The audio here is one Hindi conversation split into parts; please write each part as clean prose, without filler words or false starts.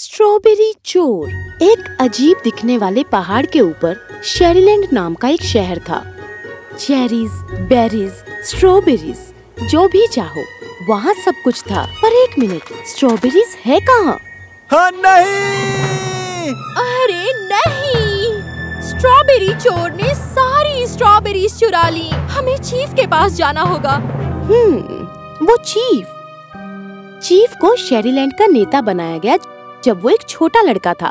स्ट्रॉबेरी चोर। एक अजीब दिखने वाले पहाड़ के ऊपर शेरीलैंड नाम का एक शहर था। चेरीज, बेरीज, स्ट्रॉबेरीज, जो भी चाहो वहाँ सब कुछ था। पर एक मिनट, स्ट्रॉबेरीज है कहाँ? हाँ, नहीं, अरे नहीं, स्ट्रॉबेरी चोर ने सारी स्ट्रॉबेरीज चुरा ली। हमें चीफ के पास जाना होगा। वो चीफ को शेरीलैंड का नेता बनाया गया जब वो एक छोटा लड़का था,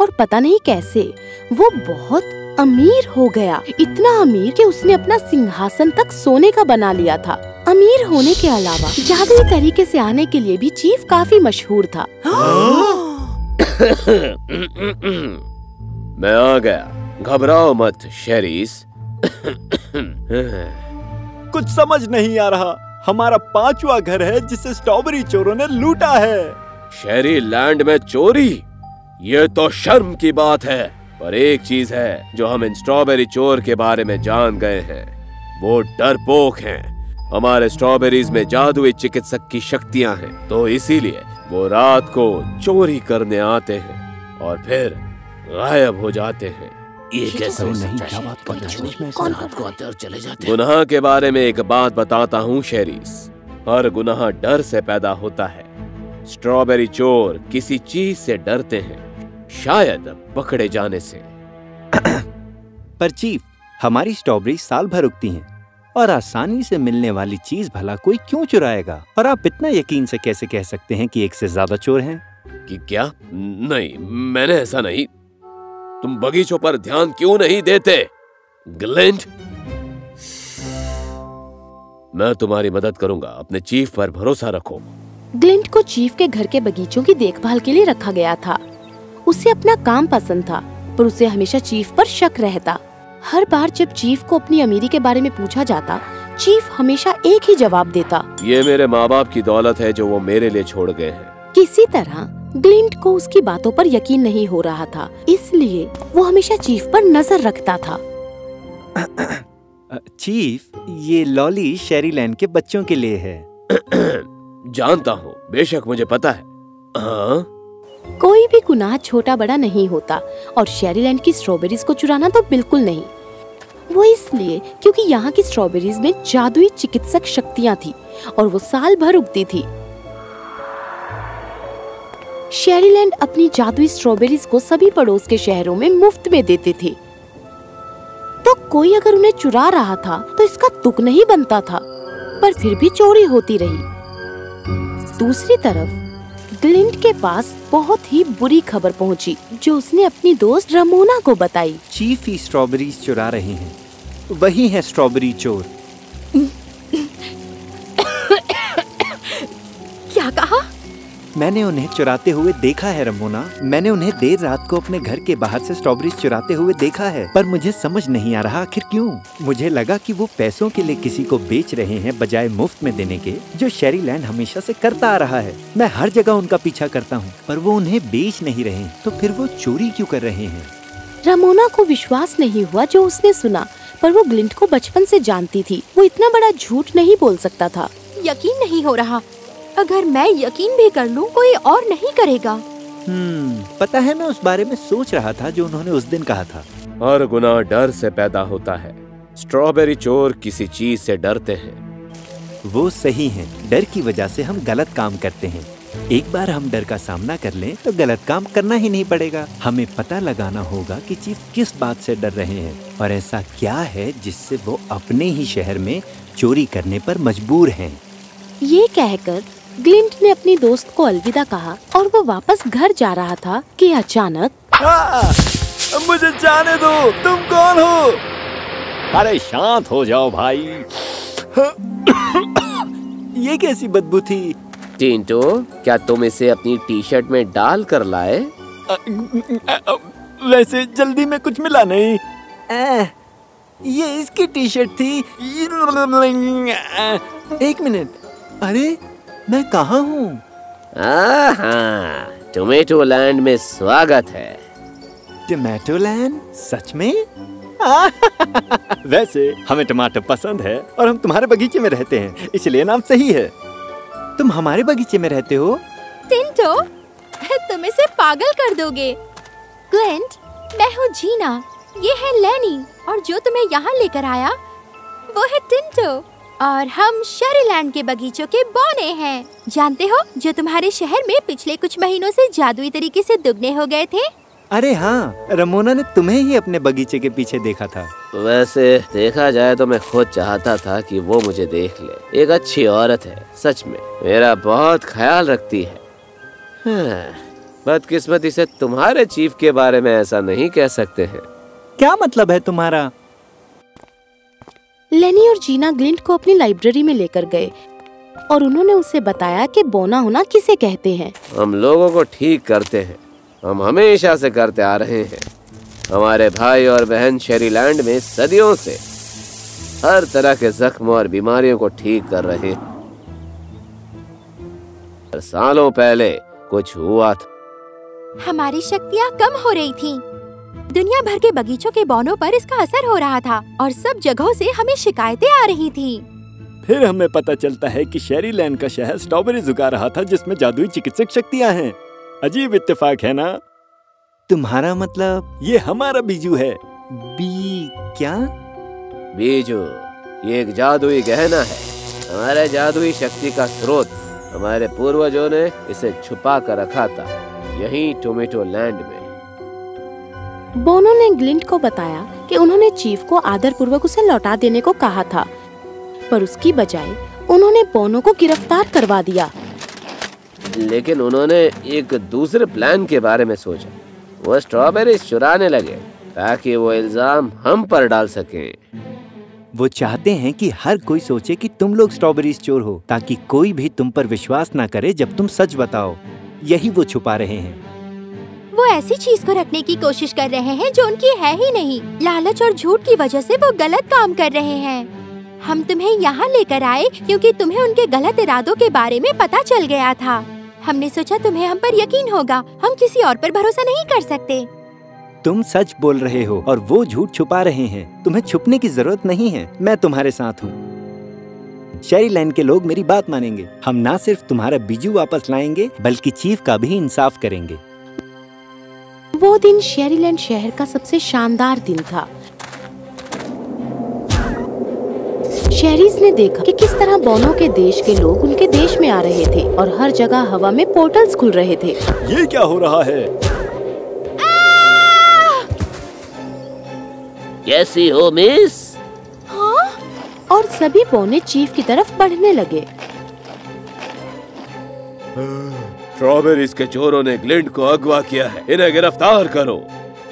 और पता नहीं कैसे वो बहुत अमीर हो गया। इतना अमीर कि उसने अपना सिंहासन तक सोने का बना लिया था। अमीर होने के अलावा जादुई तरीके से आने के लिए भी चीफ काफी मशहूर था। मैं आ गया, घबराओ मत शेरीस। कुछ समझ नहीं आ रहा। हमारा पांचवा घर है जिसे स्ट्रॉबेरी चोरों ने लूटा है। शेरीलैंड में चोरी, ये तो शर्म की बात है। पर एक चीज है जो हम इन स्ट्रॉबेरी चोर के बारे में जान गए हैं, वो डरपोक हैं। हमारे स्ट्रॉबेरीज में जादुई चिकित्सक की शक्तियां हैं, तो इसीलिए वो रात को चोरी करने आते हैं और फिर गायब हो जाते हैं। ये कैसा हो सकता है? गुनाह के बारे में एक बात बताता हूँ शेरीस, हर गुनाह डर से पैदा होता है। स्ट्रॉबेरी चोर किसी चीज से डरते हैं, शायद पकड़े जाने से। पर चीफ, हमारी स्ट्रॉबेरी साल भर उगती हैं और आसानी से मिलने वाली चीज भला कोई क्यों चुराएगा? और आप इतना यकीन से कैसे कह सकते हैं कि एक से ज्यादा चोर हैं? कि क्या? नहीं, मैंने ऐसा नहीं। तुम बगीचों पर ध्यान क्यों नहीं देते ग्लिंट? मैं तुम्हारी मदद करूंगा, अपने चीफ पर भरोसा रखो। ग्लिंट को चीफ के घर के बगीचों की देखभाल के लिए रखा गया था। उसे अपना काम पसंद था, पर उसे हमेशा चीफ पर शक रहता। हर बार जब चीफ को अपनी अमीरी के बारे में पूछा जाता, चीफ हमेशा एक ही जवाब देता, ये मेरे माँ बाप की दौलत है जो वो मेरे लिए छोड़ गए हैं। किसी तरह ग्लिंट को उसकी बातों पर यकीन नहीं हो रहा था, इसलिए वो हमेशा चीफ पर नजर रखता था। चीफ, ये लॉली शेरीलैंड के बच्चों के लिए है। जानता हूँ, बेशक मुझे पता है। कोई भी गुनाह छोटा बड़ा नहीं होता, और शेरीलैंड की स्ट्रॉबेरीज को चुराना तो बिल्कुल नहीं। वो इसलिए क्योंकि यहाँ की स्ट्रॉबेरीज में जादुई चिकित्सक शक्तियाँ थी और वो साल भर उगती थी। शेरीलैंड अपनी जादुई स्ट्रॉबेरीज को सभी पड़ोस के शहरों में मुफ्त में देते थे, तो कोई अगर उन्हें चुरा रहा था तो इसका तुक नहीं बनता था, पर फिर भी चोरी होती रही। दूसरी तरफ ग्लिंट के पास बहुत ही बुरी खबर पहुंची, जो उसने अपनी दोस्त रमोना को बताई। चीफ ही स्ट्रॉबेरीज चुरा रहे हैं, वही है स्ट्रॉबेरी चोर। क्या कहा? मैंने उन्हें चुराते हुए देखा है रमोना। मैंने उन्हें देर रात को अपने घर के बाहर से स्ट्रॉबेरीज चुराते हुए देखा है, पर मुझे समझ नहीं आ रहा आखिर क्यों। मुझे लगा कि वो पैसों के लिए किसी को बेच रहे हैं बजाय मुफ्त में देने के, जो शेरीलैंड हमेशा से करता आ रहा है। मैं हर जगह उनका पीछा करता हूँ, पर वो उन्हें बेच नहीं रहे, तो फिर वो चोरी क्यों कर रहे हैं? रमोना को विश्वास नहीं हुआ जो उसने सुना, पर वो ग्लिंट को बचपन से जानती थी, वो इतना बड़ा झूठ नहीं बोल सकता था। यकीन नहीं हो रहा, अगर मैं यकीन भी कर लूं कोई और नहीं करेगा। पता है, मैं उस बारे में सोच रहा था जो उन्होंने उस दिन कहा था। हर गुनाह डर से पैदा होता है, स्ट्रॉबेरी चोर किसी चीज से डरते हैं। वो सही हैं, डर की वजह से हम गलत काम करते हैं। एक बार हम डर का सामना कर लें तो गलत काम करना ही नहीं पड़ेगा। हमें पता लगाना होगा कि चीफ किस बात से डर रहे हैं और ऐसा क्या है जिससे वो अपने ही शहर में चोरी करने पर मजबूर हैं। ये कहकर ग्लिंट ने अपनी दोस्त को अलविदा कहा और वो वापस घर जा रहा था कि अचानक, मुझे जाने दो, तुम कौन हो? अरे शांत हो जाओ भाई। ये कैसी बदबू थी? टिंटो, क्या तुम इसे अपनी टी शर्ट में डाल कर लाए? वैसे जल्दी में कुछ मिला नहीं। ये इसकी टी शर्ट थी। एक मिनट, अरे मैं कहाँ हूँ? टोमेटो लैंड में स्वागत है। Tomato land? सच में? वैसे हमें टमाटर पसंद है और हम तुम्हारे बगीचे में रहते हैं, इसलिए नाम सही है। तुम हमारे बगीचे में रहते हो? टिंटो, तुम इसे पागल कर दोगे। ग्लेंट, मैं हूँ जीना, ये है लेनी और जो तुम्हें यहाँ लेकर आया वो है टिंटो और हम शेरीलैंड के बगीचों के बौने हैं। जानते हो जो तुम्हारे शहर में पिछले कुछ महीनों से जादुई तरीके से दुगने हो गए थे? अरे हाँ, रमोना ने तुम्हें ही अपने बगीचे के पीछे देखा था। वैसे देखा जाए तो मैं खुद चाहता था कि वो मुझे देख ले। एक अच्छी औरत है, सच में मेरा बहुत ख्याल रखती है। बदकिस्मती से तुम्हारे चीफ के बारे में ऐसा नहीं कह सकते हैं। क्या मतलब है तुम्हारा? लेनी और जीना ग्लिंट को अपनी लाइब्रेरी में लेकर गए और उन्होंने उसे बताया कि बौना होना किसे कहते हैं। हम लोगों को ठीक करते हैं, हम हमेशा से करते आ रहे हैं। हमारे भाई और बहन शेरीलैंड में सदियों से हर तरह के जख्म और बीमारियों को ठीक कर रहे हैं। सालों पहले कुछ हुआ था, हमारी शक्तियाँ कम हो रही थी। दुनिया भर के बगीचों के बौनों पर इसका असर हो रहा था और सब जगहों से हमें शिकायतें आ रही थी। फिर हमें पता चलता है कि शेरीलैंड का शहर स्ट्रॉबेरी झुका रहा था जिसमें जादुई चिकित्सक शक्तियाँ हैं। अजीब इत्तेफाक है ना? तुम्हारा मतलब? ये हमारा बीजू है। बी क्या? बीजू ये एक जादुई गहना है, हमारे जादुई शक्ति का स्रोत। हमारे पूर्वजों ने इसे छुपा कर रखा था यही टोमेटो लैंड में। बोनो ने ग्लिंट को बताया कि उन्होंने चीफ को आदर पूर्वक उसे लौटा देने को कहा था, पर उसकी बजाय उन्होंने बोनो को गिरफ्तार करवा दिया। लेकिन उन्होंने एक दूसरे प्लान के बारे में सोचा। वो स्ट्रॉबेरी चुराने लगे ताकि वो इल्जाम हम पर डाल सके। वो चाहते हैं कि हर कोई सोचे कि तुम लोग स्ट्रॉबेरी चोर हो ताकि कोई भी तुम पर विश्वास न करे जब तुम सच बताओ। यही वो छुपा रहे हैं। वो ऐसी चीज को रखने की कोशिश कर रहे हैं जो उनकी है ही नहीं। लालच और झूठ की वजह से वो गलत काम कर रहे हैं। हम तुम्हें यहाँ लेकर आए क्योंकि तुम्हें उनके गलत इरादों के बारे में पता चल गया था। हमने सोचा तुम्हें हम पर यकीन होगा, हम किसी और पर भरोसा नहीं कर सकते। तुम सच बोल रहे हो और वो झूठ छुपा रहे हैं। तुम्हें छुपने की जरूरत नहीं है, मैं तुम्हारे साथ हूँ। शेरीलैंड के लोग मेरी बात मानेंगे। हम न सिर्फ तुम्हारा बीजू वापस लाएंगे बल्कि चीफ का भी इंसाफ करेंगे। वो दिन शेरीलैंड शहर का सबसे शानदार दिन था। शेरीज ने देखा कि किस तरह बौनों के देश के लोग उनके देश में आ रहे थे और हर जगह हवा में पोर्टल्स खुल रहे थे। ये क्या हो रहा है? कैसी हो मिस? हाँ? और सभी बौने चीफ की तरफ बढ़ने लगे। स्ट्रॉबेरीज के चोरों ने ग्लिंट को अगवा किया है, इन्हें गिरफ्तार करो।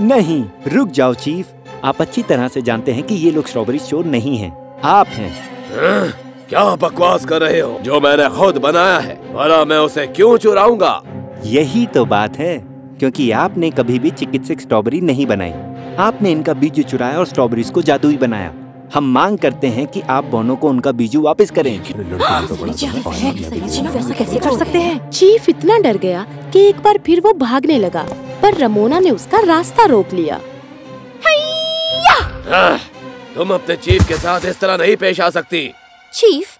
नहीं, रुक जाओ चीफ, आप अच्छी तरह से जानते हैं कि ये लोग स्ट्रॉबेरीज चोर नहीं हैं, आप हैं। क्या बकवास कर रहे हो? जो मैंने खुद बनाया है भला मैं उसे क्यों चुराऊंगा? यही तो बात है, क्योंकि आपने कभी भी चिकित्सक स्ट्रॉबेरी नहीं बनाई। आपने इनका बीज चुराया और स्ट्रॉबेरीज को जादुई बनाया। हम मांग करते हैं कि आप बौनों को उनका बीजू वापस करें। कैसे कर सकते हैं? चीफ इतना डर गया कि एक बार फिर वो भागने लगा, पर रमोना ने उसका रास्ता रोक लिया। तुम अपने चीफ के साथ इस तरह नहीं पेश आ सकती। चीफ,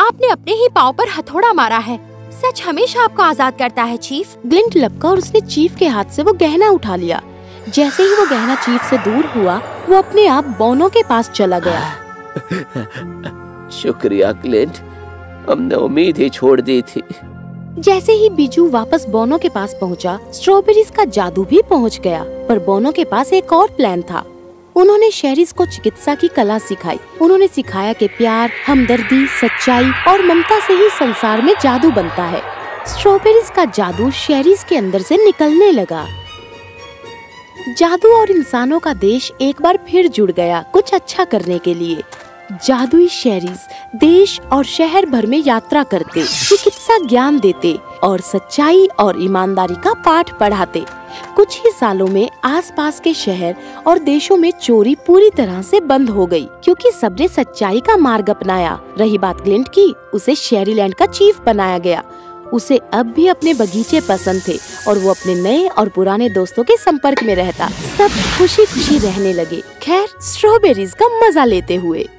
आपने अपने ही पाँव पर हथौड़ा मारा है। सच हमेशा आपको आजाद करता है चीफ। ग्लिंट लपका और उसने चीफ के हाथ से वो गहना उठा लिया। जैसे ही वो गहना चीफ से दूर हुआ वो अपने आप बौनों के पास चला गया। शुक्रिया ग्लिंट, हमने उम्मीद ही छोड़ दी थी। जैसे ही बीजू वापस बौनों के पास पहुंचा, स्ट्रॉबेरीज का जादू भी पहुंच गया। पर बौनों के पास एक और प्लान था। उन्होंने शेरीज को चिकित्सा की कला सिखाई। उन्होंने सिखाया कि प्यार, हमदर्दी, सच्चाई और ममता से ही संसार में जादू बनता है। स्ट्रॉबेरीज का जादू शेरीज के अंदर से निकलने लगा। जादू और इंसानों का देश एक बार फिर जुड़ गया कुछ अच्छा करने के लिए। जादुई शेरीज देश और शहर भर में यात्रा करते, चिकित्सा ज्ञान देते और सच्चाई और ईमानदारी का पाठ पढ़ाते। कुछ ही सालों में आसपास के शहर और देशों में चोरी पूरी तरह से बंद हो गई क्योंकि सबने सच्चाई का मार्ग अपनाया। रही बात ग्लिंट की, उसे शेरीलैंड का चीफ बनाया गया। उसे अब भी अपने बगीचे पसंद थे और वो अपने नए और पुराने दोस्तों के संपर्क में रहता। सब खुशी खुशी रहने लगे, खैर स्ट्रॉबेरीज का मजा लेते हुए।